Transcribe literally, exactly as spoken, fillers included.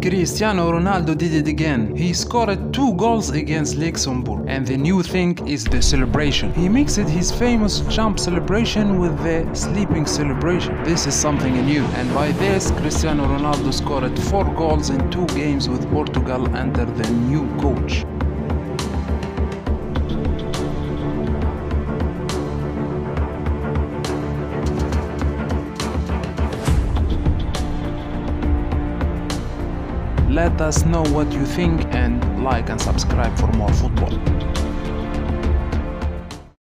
Cristiano Ronaldo did it again. He scored two goals against Luxembourg, and the new thing is the celebration. He mixed his famous jump celebration with the sleeping celebration. This is something new, and by this Cristiano Ronaldo scored four goals in two games with Portugal under the new coach. Let us know what you think and like and subscribe for more football.